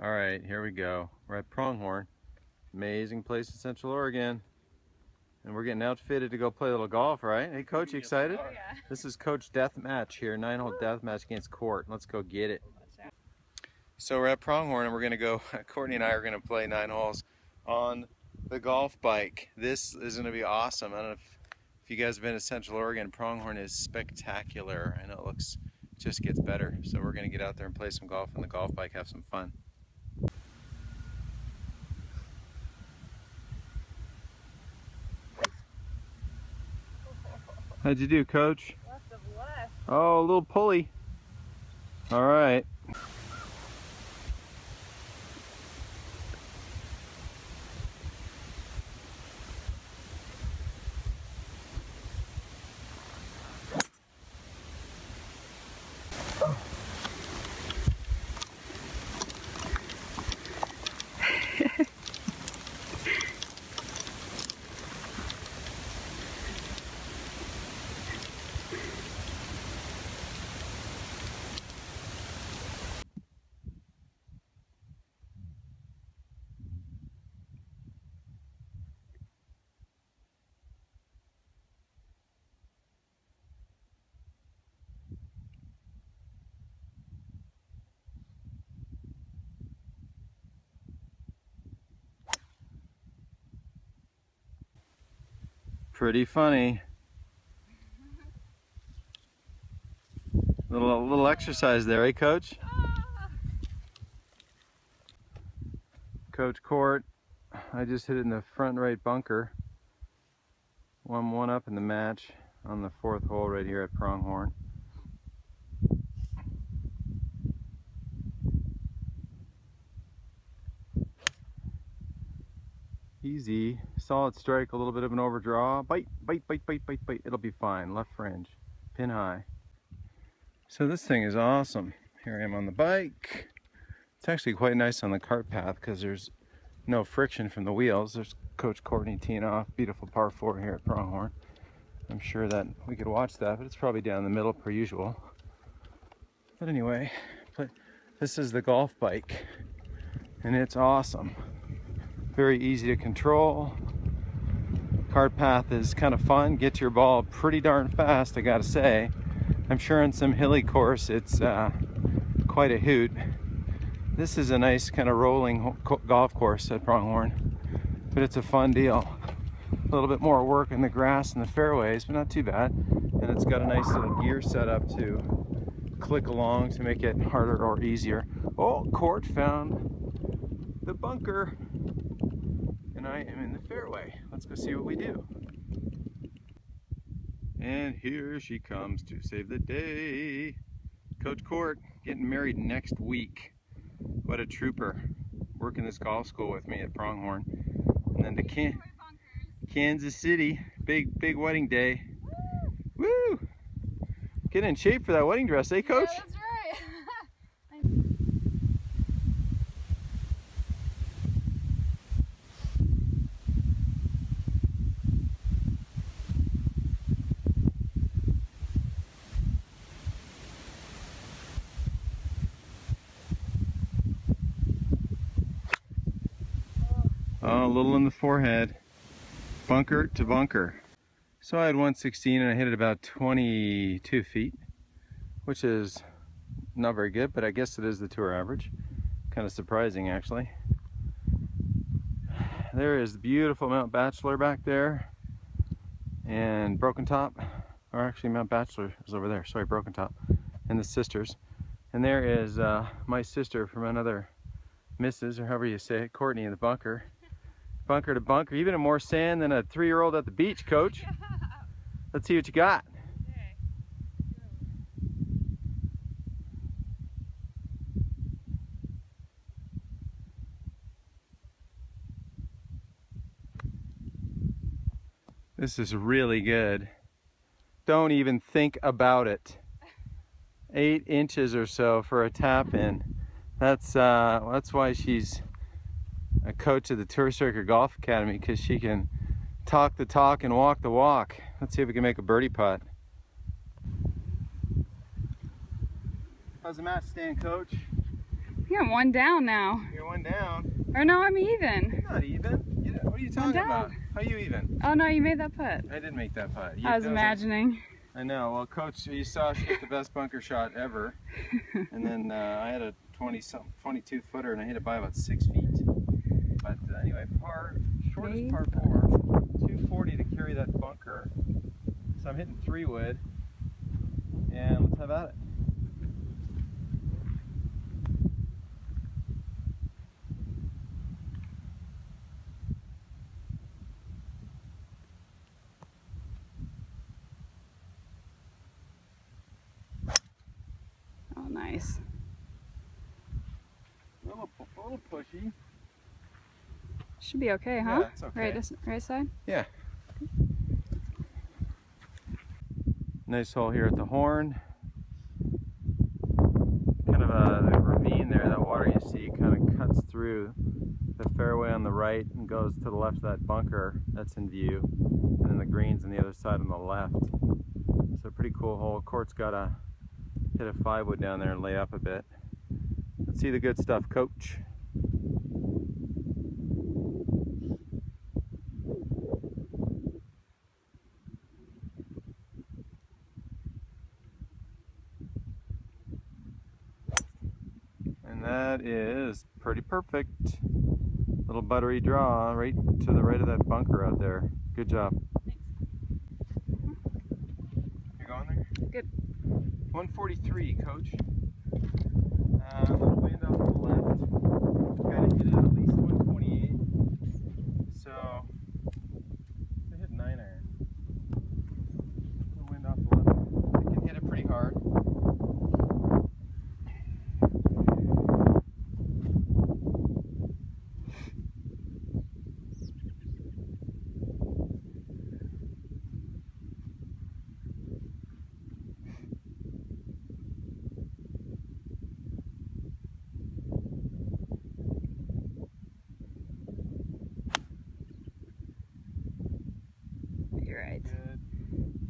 All right, here we go. We're at Pronghorn. Amazing place in Central Oregon. And we're getting outfitted to go play a little golf, right? Hey, Coach, you excited? Oh, yeah. This is Coach Deathmatch here, 9-hole deathmatch against Court. Let's go get it. So we're at Pronghorn and we're gonna go, Courtney and I are gonna play 9 holes on the golf bike. This is gonna be awesome. I don't know if you guys have been to Central Oregon, Pronghorn is spectacular. I know it looks, just gets better. So we're gonna get out there and play some golf on the golf bike, have some fun. How'd you do, Coach? Left of left. Oh, a little pulley. All right. Pretty funny. Little exercise there, eh, Coach? Coach Court, I just hit it in the front right bunker. 1-1 up in the match on the 4th hole right here at Pronghorn. Easy, solid strike, a little bit of an overdraw. Bite, bite, bite, bite, bite, bite. It'll be fine. Left fringe, pin high. So this thing is awesome. Here I am on the bike. It's actually quite nice on the cart path because there's no friction from the wheels. There's Coach Courtney teeing off. Beautiful par 4 here at Pronghorn. I'm sure that we could watch that, but it's probably down the middle per usual. But anyway, this is the golf bike, and it's awesome. Very easy to control. Cart path is kind of fun. Get your ball pretty darn fast, I gotta say. I'm sure on some hilly course it's quite a hoot. This is a nice kind of rolling golf course at Pronghorn, but it's a fun deal. A little bit more work in the grass and the fairways, but not too bad. And it's got a nice little gear setup to click along to make it harder or easier. Oh, Court found the bunker. And I am in the fairway. Let's go see what we do. And here she comes to save the day. Coach Court, getting married next week. What a trooper. Working this golf school with me at Pronghorn. And then to Kansas City. Big wedding day. Woo! Woo! Get in shape for that wedding dress, eh, Coach? Yeah, that's right. Oh, a little in the forehead, bunker to bunker. So I had 116 and I hit it about 22 feet, which is not very good, but I guess it is the tour average. Kind of surprising, actually. There is the beautiful Mount Bachelor back there, and Broken Top, or actually Mount Bachelor is over there, sorry, Broken Top, and the sisters. And there is my sister from another Mrs., or however you say it, Courtney in the bunker. Bunker to bunker, even in more sand than a 3-year-old at the beach, Coach. Yeah. Let's see what you got. Okay. This is really good. Don't even think about it. 8 inches or so for a tap in. That's why she's a coach of the Tour Circuit Golf Academy, because she can talk the talk and walk the walk. Let's see if we can make a birdie putt. How's the match stand, Coach? You're one down now. You're one down. Or no, I'm even. You're not even. You know, what are you talking about? How are you even? Oh no, you made that putt. I did make that putt. I was imagining. I know. Well, Coach, you saw she hit the best bunker shot ever. And then I had a 22 footer and I hit it by about 6 feet. But anyway, shortest par 4, 240 to carry that bunker. So I'm hitting 3 wood. And let's have at it. Oh, nice. A little pushy. Should be okay, huh? Yeah, it's okay. Right side? Yeah. Nice hole here at the Horn. Kind of a ravine there. That water you see kind of cuts through the fairway on the right and goes to the left of that bunker that's in view. And then the green's on the other side on the left. So pretty cool hole. Court's got to hit a 5-wood down there and lay up a bit. Let's see the good stuff, Coach. That is pretty perfect. Little buttery draw right to the right of that bunker out there. Good job. Thanks. You're going there? Good. 143, Coach. Land off the left. Gotta hit it at least 128. So, I hit 9-iron. The wind off the left. I can hit it pretty hard.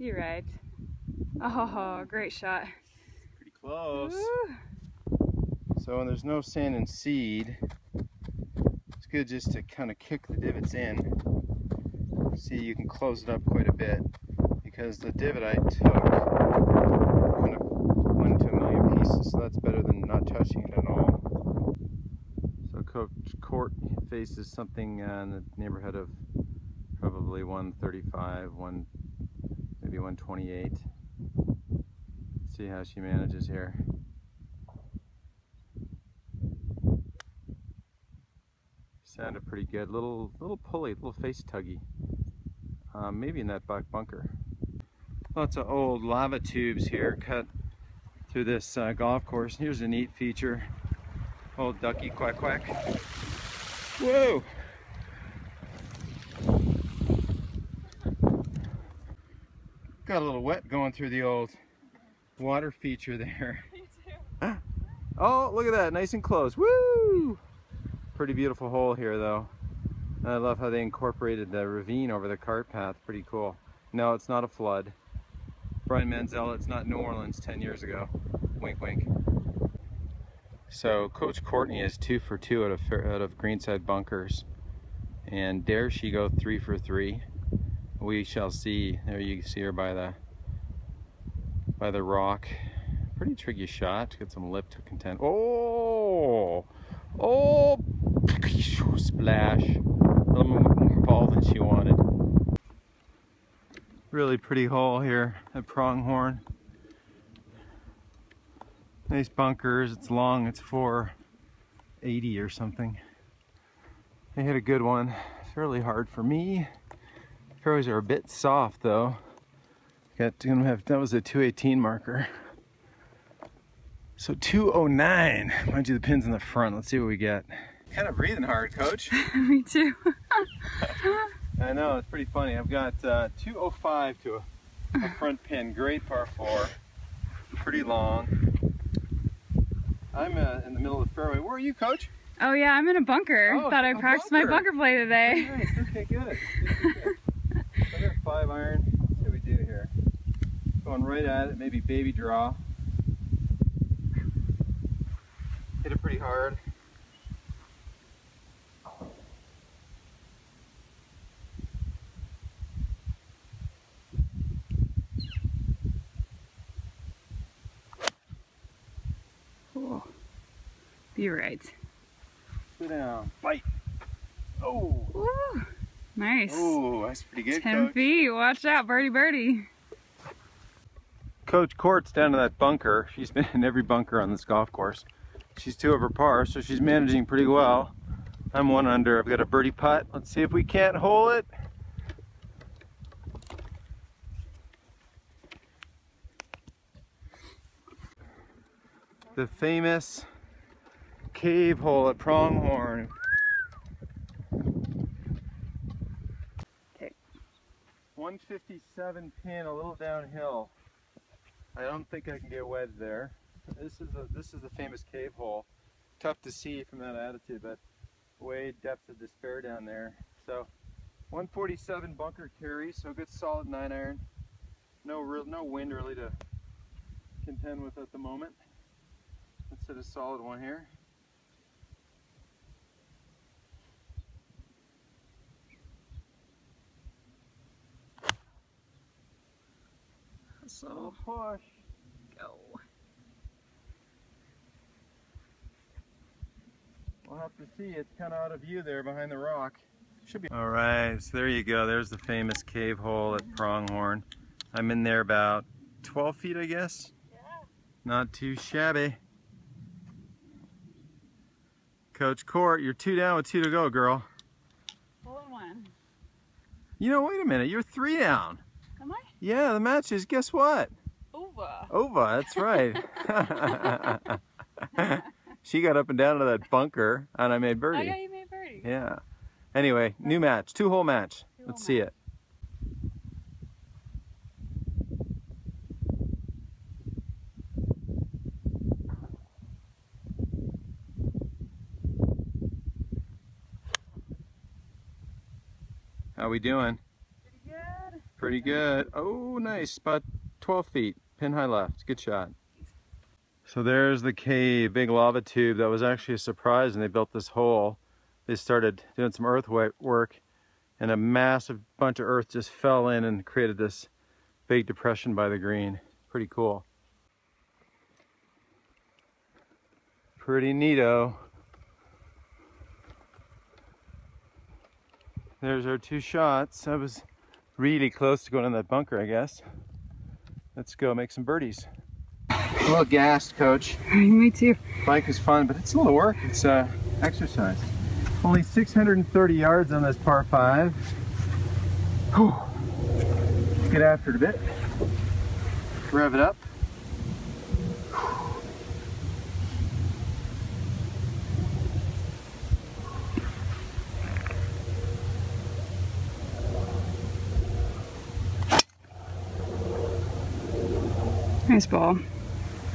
You're right. Oh, great shot. Pretty close. Woo. So when there's no sand and seed, it's good just to kind of kick the divots in. See, you can close it up quite a bit because the divot I took went to a million pieces, so that's better than not touching it at all. So Coach Court faces something in the neighborhood of probably 135, maybe 128. See how she manages here. Sounded pretty good. Little pulley, little face tuggy. Maybe in that back bunker. Lots of old lava tubes here cut through this golf course. Here's a neat feature. Old ducky quack quack. Whoa! Got a little wet going through the old water feature there. Me too. Oh, look at that, nice and close. Woo! Pretty beautiful hole here though. I love how they incorporated the ravine over the cart path. Pretty cool. No, it's not a flood. Brian Manzel, it's not New Orleans 10 years ago. Wink, wink. So Coach Courtney is 2 for 2 out of greenside bunkers. And dare she go 3 for 3. We shall see. There you can see her by the rock. Pretty tricky shot. Got some lip to contend. Oh, splash. A little more ball than she wanted. Really pretty hole here at Pronghorn. Nice bunkers. It's long. It's 480 or something. I hit a good one. It's really hard for me. Fairways are a bit soft though. That was a 218 marker. So 209. Mind you, the pin's in the front. Let's see what we get. Kind of breathing hard, Coach. Me too. I know, it's pretty funny. I've got 205 to a front pin. Great par 4. Pretty long. I'm in the middle of the fairway. Where are you, Coach? Oh yeah, I'm in a bunker. Thought I practiced my bunker play today. Nice. Okay, good. Another 5-iron. Let's see what we do here. Going right at it, maybe baby draw. Hit hit it pretty hard. Cool. Be right. Sit down. Bite. Oh. Ooh, nice. Oh, that's pretty good. 10 feet. Watch out, birdie, birdie. Coach Court's down in that bunker. She's been in every bunker on this golf course. She's two over par, so she's managing pretty well. I'm one under. I've got a birdie putt. Let's see if we can't hole it. The famous cave hole at Pronghorn. Okay. 157 pin, a little downhill. I don't think I can get wedge there. This is the famous cave hole. Tough to see from that attitude, but way depth of despair down there. So 147 bunker carry, so a good solid 9-iron. No wind really to contend with at the moment. Let's hit a solid one here. So push. Go. We'll have to see. It's kind of out of view there behind the rock. Should be. All right. So there you go. There's the famous cave hole at Pronghorn. I'm in there about 12 feet, I guess. Yeah. Not too shabby. Coach Court, you're 2 down with 2 to go, girl. Hole in one. You know, wait a minute. You're 3 down. Am I? Yeah, the match is, guess what? Over, that's right. She got up and down to that bunker, and I made birdie. Oh, yeah, you made birdie. Yeah. Anyway, new match, 2-hole match. Let's see it. How we doing? Pretty good. Oh, nice. About 12 feet. Pin high left. Good shot. So there's the cave, big lava tube. That was actually a surprise when they built this hole. They started doing some earthwork, and a massive bunch of earth just fell in and created this big depression by the green. Pretty cool. Pretty neato. There's our 2 shots. I was really close to going in that bunker, I guess. Let's go make some birdies. A little gassed, Coach. Me too. Bike is fun, but it's a little work. It's exercise. Only 630 yards on this par 5. Whew. Let's get after it a bit. Rev it up. Nice ball.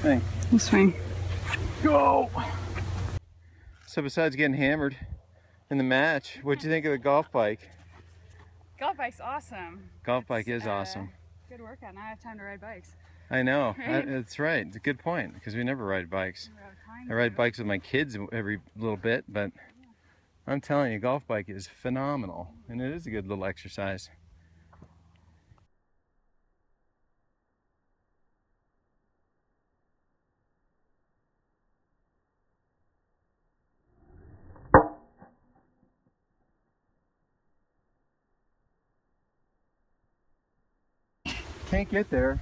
Thanks. We'll swing. Go! So besides getting hammered in the match, what'd you think of the golf bike? Golf bike's awesome. Golf bike is awesome. Good workout. Now I have time to ride bikes. I know. Right? That's right. It's a good point, because we never ride bikes. I ride bikes with my kids every little bit, but yeah. I'm telling you, golf bike is phenomenal, and it is a good little exercise. Can't get there.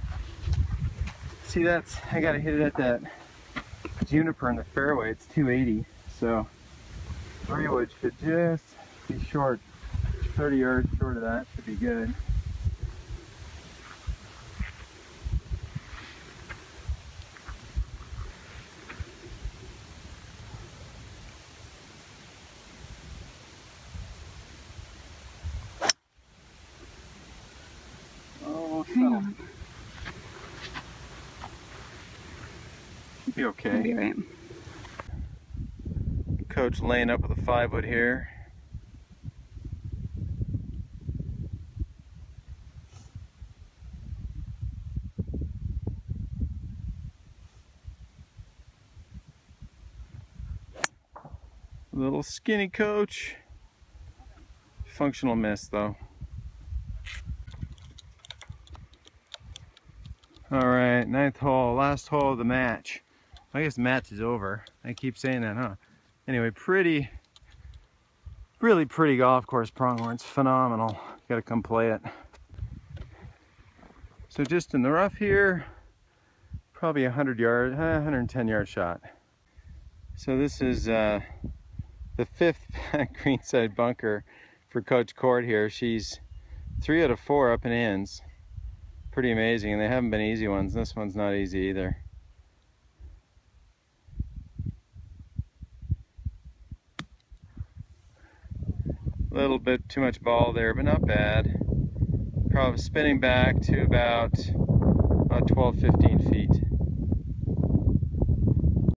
See, that's, I gotta hit it at that juniper in the fairway. It's 280, so 3-wood should just be short, 30 yards short of that should be good. Be okay. Be right. Coach laying up with a 5-wood here. Little skinny coach. Functional miss though. All right, ninth hole, last hole of the match. I guess the match is over. I keep saying that, huh? Anyway, really pretty golf course, Pronghorn. It's phenomenal. Got to come play it. So just in the rough here, probably 110 yard shot. So this is the fifth greenside bunker for Coach Court here. She's 3 out of 4 up and ins. Pretty amazing, and they haven't been easy ones. This one's not easy either. A little bit too much ball there, but not bad. Probably spinning back to about 12-15 feet.